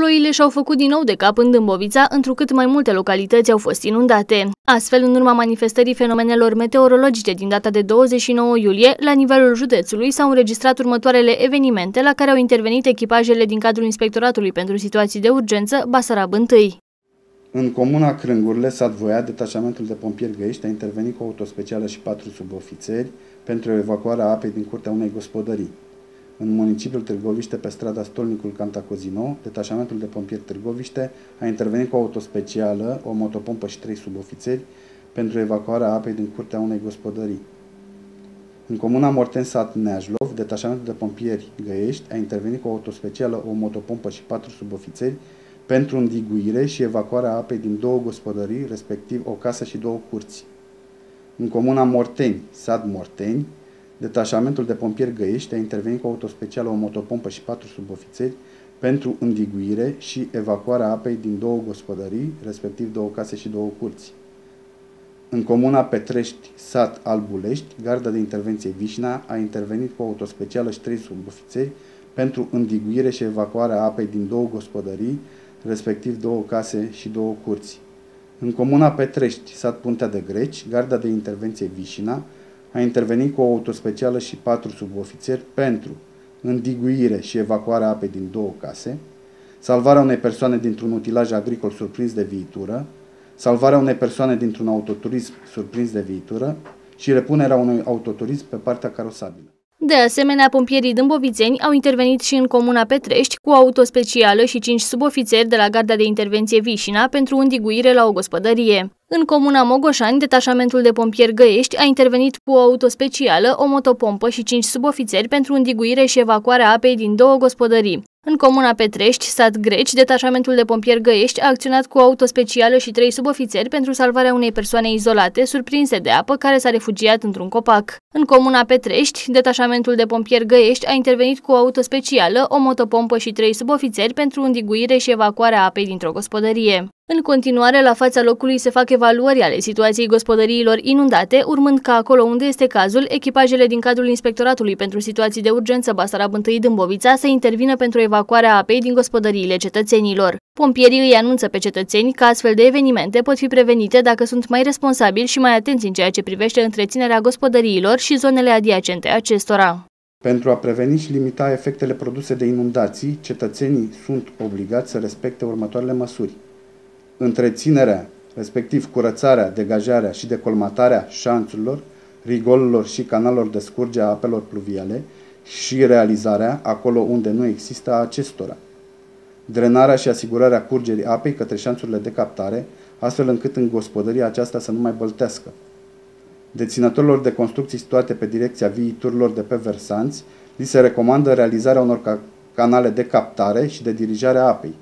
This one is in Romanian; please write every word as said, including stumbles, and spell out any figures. Ploile și-au făcut din nou de cap în Dâmbovița, întrucât mai multe localități au fost inundate. Astfel, în urma manifestării fenomenelor meteorologice din data de douăzeci și nouă iulie, la nivelul județului s-au înregistrat următoarele evenimente la care au intervenit echipajele din cadrul Inspectoratului pentru Situații de Urgență, Basarab unu. În comuna Crângurile, sat Voia, detașamentul de pompieri Găești a intervenit cu o autospecială și patru subofițeri pentru evacuarea apei din curtea unei gospodării. În municipiul Târgoviște, pe strada Stolnicul Canta Cozino, detașamentul de pompieri Târgoviște a intervenit cu o autospecială, o motopompă și trei subofițeri pentru evacuarea apei din curtea unei gospodării. În comuna Morteni, sat Neajlov, detașamentul de pompieri Găești a intervenit cu o autospecială, o motopompă și patru subofițeri pentru îndiguire și evacuarea apei din două gospodării, respectiv o casă și două curți. În comuna Morteni, sat Morteni, detașamentul de pompieri Găiești a intervenit cu autospecială, o motopompă și patru subofițeri pentru îndiguire și evacuarea apei din două gospodării, respectiv două case și două curți. În comuna Petrești, sat Albulești, Garda de Intervenție Vișina a intervenit cu autospecială și trei subofițeri pentru îndiguire și evacuarea apei din două gospodării, respectiv două case și două curți. În comuna Petrești, sat Puntea de Greci, Garda de Intervenție Vișina a intervenit cu o autospecială și patru subofițeri pentru îndiguire și evacuarea apei din două case, salvarea unei persoane dintr-un utilaj agricol surprins de viitură, salvarea unei persoane dintr-un autoturism surprins de viitură și repunerea unui autoturism pe partea carosabilă. De asemenea, pompierii dâmbovițeni au intervenit și în comuna Petrești cu o autospecială și cinci subofițeri de la Garda de Intervenție Vișina pentru îndiguire la o gospodărie. În comuna Mogoșani, detașamentul de pompieri Găiești a intervenit cu o autospecială, o motopompă și cinci subofițeri pentru îndiguire și evacuarea apei din două gospodării. În comuna Petrești, sat Greci, detașamentul de pompieri Găiești a acționat cu o autospecială și trei subofițeri pentru salvarea unei persoane izolate, surprinse de apă, care s-a refugiat într-un copac. În comuna Petrești, detașamentul de pompieri Găiești a intervenit cu o autospecială, o motopompă și trei subofițeri pentru îndiguire și evacuarea apei dintr-o gospodărie. În continuare, la fața locului se fac evaluări ale situației gospodăriilor inundate, urmând ca acolo unde este cazul, echipajele din cadrul Inspectoratului pentru Situații de Urgență Basarab unu Dâmbovița să intervină pentru evacuarea apei din gospodăriile cetățenilor. Pompierii îi anunță pe cetățeni că astfel de evenimente pot fi prevenite dacă sunt mai responsabili și mai atenți în ceea ce privește întreținerea gospodăriilor și zonele adiacente acestora. Pentru a preveni și limita efectele produse de inundații, cetățenii sunt obligați să respecte următoarele măsuri: întreținerea, respectiv curățarea, degajarea și decolmatarea șanțurilor, rigolurilor și canalelor de scurgere a apelor pluviale și realizarea, acolo unde nu există, a acestora, drenarea și asigurarea curgerii apei către șanțurile de captare, astfel încât în gospodăria aceasta să nu mai băltească, deținătorilor de construcții situate pe direcția viiturilor de pe versanți, li se recomandă realizarea unor canale de captare și de dirijare a apei,